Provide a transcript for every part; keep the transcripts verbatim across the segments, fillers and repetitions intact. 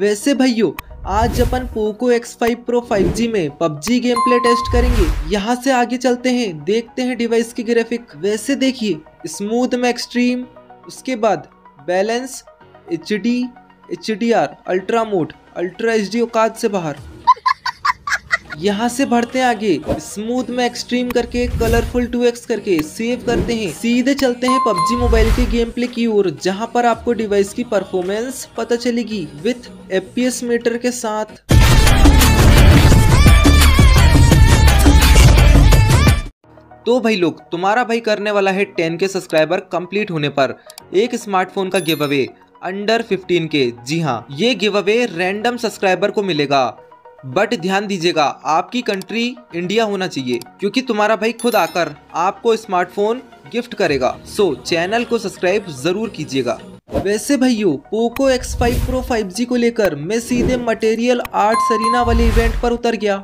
वैसे भाइयों आज अपन Poco X five pro five G में पबजी गेम प्ले टेस्ट करेंगे। यहाँ से आगे चलते हैं, देखते हैं डिवाइस की ग्राफिक। वैसे देखिए स्मूथ में एक्सट्रीम, उसके बाद balance, H D, H D R, ultra mode, ultra H D औकात से बाहर। यहाँ से बढ़ते हैं आगे, स्मूथ में एक्सट्रीम करके कलरफुल टू एक्स करके सेव करते हैं। सीधे चलते हैं पबजी मोबाइल के गेम प्ले की ओर, जहाँ पर आपको डिवाइस की परफॉर्मेंस पता चलेगी with F P S meter के साथ। तो भाई लोग, तुम्हारा भाई करने वाला है टेन के सब्सक्राइबर कंप्लीट होने पर एक स्मार्टफोन का गिव अवे अंडर फिफ्टीन के। जी हाँ, ये गिव अवे रैंडम सब्सक्राइबर को मिलेगा, बट ध्यान दीजिएगा आपकी कंट्री इंडिया होना चाहिए, क्योंकि तुम्हारा भाई खुद आकर आपको स्मार्टफोन गिफ्ट करेगा। सो चैनल को सब्सक्राइब जरूर कीजिएगा। वैसे भाइयों Poco X five pro five G को लेकर मैं सीधे मटेरियल आर्ट्स अरीना वाले इवेंट पर उतर गया।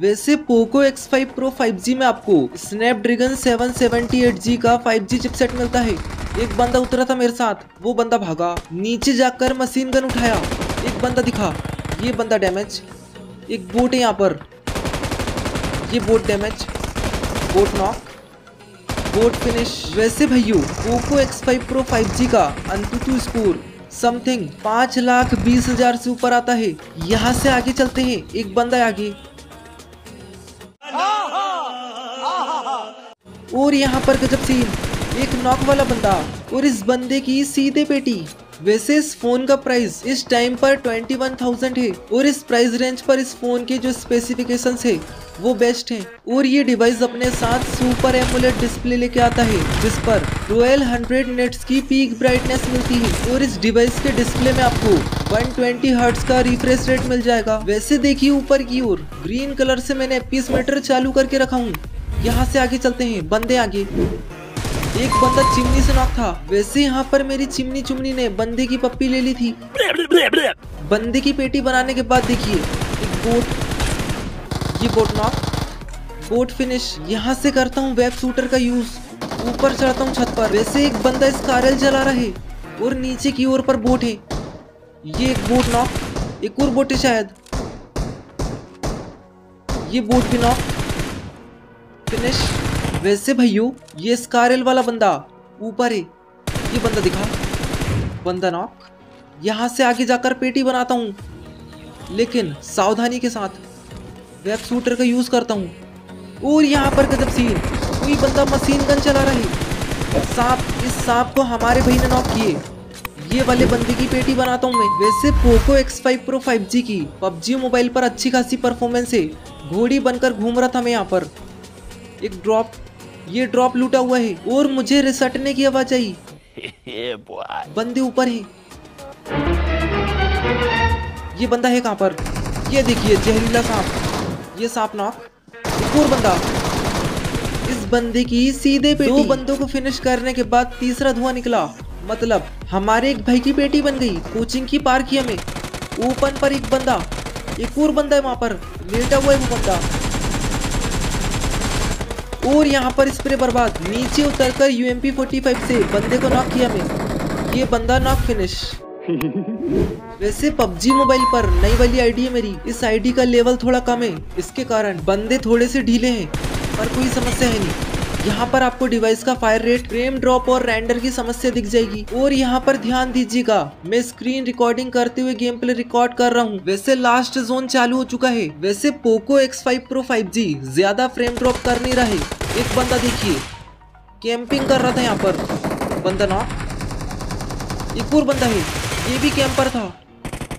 वैसे Poco X five pro five G में आपको Snapdragon seven seven eight G का फाइव जी चिपसेट मिलता है। एक बंदा उतरा था मेरे साथ, वो बंदा भागा, नीचे जाकर मशीन गन उठाया, एक बंदा दिखा, ये बंदा डैमेज, एक बोट है यहाँ पर, ये bot damage, bot knock, bot finish. वैसे भाइयों Poco X five pro five G का अंतुतु स्कोर समथिंग पाँच लाख बीस हजार से ऊपर आता है। यहाँ से आगे चलते हैं, एक बंदा है आगे और यहाँ पर गजब सीन, एक नॉक वाला बंदा और इस बंदे की सीधे पेटी। वैसे इस फोन का प्राइस इस टाइम पर ट्वेंटी वन थाउजेंड है और इस प्राइस रेंज पर इस फोन के जो स्पेसिफिकेशंस है वो बेस्ट हैं। और ये डिवाइस अपने साथ सुपर एमोलेड डिस्प्ले लेके आता है, जिस पर ट्वेल्व हंड्रेड निट्स की पीक ब्राइटनेस मिलती है और इस डिवाइस के डिस्प्ले में आपको वन ट्वेंटी हर्ट्ज का रिफ्रेश रेट मिल जाएगा। वैसे देखिए ऊपर की ओर ग्रीन कलर से मैंने एफ पी एस मीटर चालू करके रखा हूँ। यहाँ से आगे चलते हैं, बंदे आगे, एक बंदा चिमनी से नॉक था। वैसे यहाँ पर मेरी चिमनी चुमनी ने बंदे की पप्पी ले ली थी। बंदे की पेटी बनाने के बाद देखिए एक बोट, ये बोट नॉक, बोट फिनिश। यहाँ से करता हूँ वेब शूटर का यूज, ऊपर चढ़ता हूँ छत पर। वैसे एक बंदा इस कारल जला रहा है और नीचे की ओर पर बोट है, ये एक बोट नॉक, एक और बोट है शायद, ये बोट भी नॉक, फिनिश। वैसे भाइयों ये स्कारल वाला बंदा ऊपर है, ये बंदा दिखा, बंदा नॉक। यहाँ से आगे जाकर पेटी बनाता हूँ, लेकिन सावधानी के साथ वेब शूटर का यूज करता हूँ। और यहाँ पर गजब सीन, कोई बंदा मशीन गन चला रहा है, सांप, इस सांप को हमारे भाई ने नॉक किए। ये वाले बंदे की पेटी बनाता हूँ मैं। वैसे Poco X five pro five G की पबजी मोबाइल पर अच्छी खासी परफॉर्मेंस है। घोड़ी बनकर घूम रहा था मैं यहाँ पर, एक ड्रॉप, ये ड्रॉप लूटा हुआ है और मुझे रिसटने की आवाज आई। बंदे ऊपर है, ये बंदा है कहाँ पर, ये देखिए जहरीला सांप, ये सांप नॉक, एक और बंदा, इस बंदे की सीधे पेटी। दो बंदों को फिनिश करने के बाद तीसरा धुआं निकला, मतलब हमारे एक भाई की पेटी बन गई कोचिंग की पार्क ही में। ओपन पर एक बंदा, एक और बंदा है वहाँ पर लेटा हुआ है वो बंदा, और यहाँ पर स्प्रे बर्बाद। नीचे उतरकर U M P forty five से बंदे को नॉक किया मैं, ये बंदा नॉक फिनिश। वैसे पबजी मोबाइल पर नई वाली आईडी है मेरी, इस आईडी का लेवल थोड़ा कम है, इसके कारण बंदे थोड़े से ढीले हैं, पर कोई समस्या है नहीं। यहाँ पर आपको डिवाइस का फायर रेट, फ्रेम ड्रॉप और रेंडर की समस्या दिख जाएगी। और यहाँ पर ध्यान दीजिएगा मैं स्क्रीन रिकॉर्डिंग करते हुए गेम प्ले रिकॉर्ड कर रहा हूँ। वैसे लास्ट जोन चालू हो चुका है। वैसे Poco X five pro five G ज्यादा फ्रेम ड्रॉप कर नहीं रहे। एक बंदा देखिए कैंपिंग कर रहा था यहाँ पर, बंदा नॉक, एक और बंदा है, ये भी कैंपर था,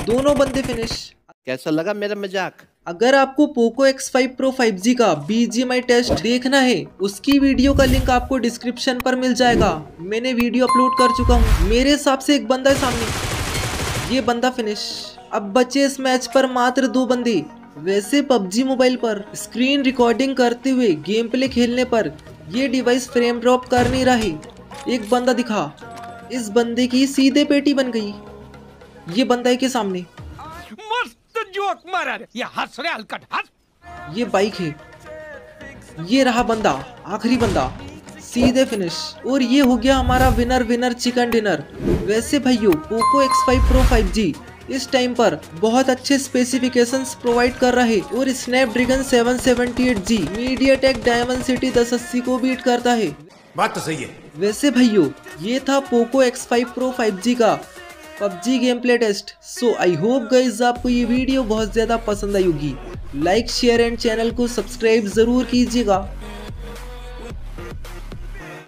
दोनों बंदे फिनिश। कैसा लगा मेरा मजाक? अगर आपको Poco X five pro five G का B G M I test देखना है, उसकी वीडियो का लिंक आपको डिस्क्रिप्शन पर मिल जाएगा। मैंने वीडियो अपलोड कर चुका हूँ। मेरे हिसाब से एक बंदा है सामने, ये बंदा फिनिश। अब बचे इस मैच पर मात्र दो बंदे। वैसे पबजी मोबाइल पर स्क्रीन रिकॉर्डिंग करते हुए गेम प्ले खेलने पर ये डिवाइस फ्रेम ड्रॉप कर नहीं रही। एक बंदा दिखा, इस बंदे की सीधे पेटी बन गई, ये बंदा के सामने, मस्त जोक मारा, ये हंस रहा हलकट हंस, ये बाइक है, ये रहा बंदा, आखिरी बंदा, सीधे फिनिश। और ये हो गया हमारा विनर विनर चिकन डिनर। वैसे भाइयों Poco X five pro five G इस टाइम पर बहुत अच्छे स्पेसिफिकेशंस प्रोवाइड कर रहे और Snapdragon seven seven eight G MediaTek Dimensity दस अस्सी को बीट करता है। बात तो सही है। वैसे भाइयों ये था Poco X five pro five G का PUBG game play test. So I hope guys आपको ये वीडियो बहुत ज्यादा पसंद आई होगी। लाइक शेयर एंड चैनल को सब्सक्राइब जरूर कीजिएगा।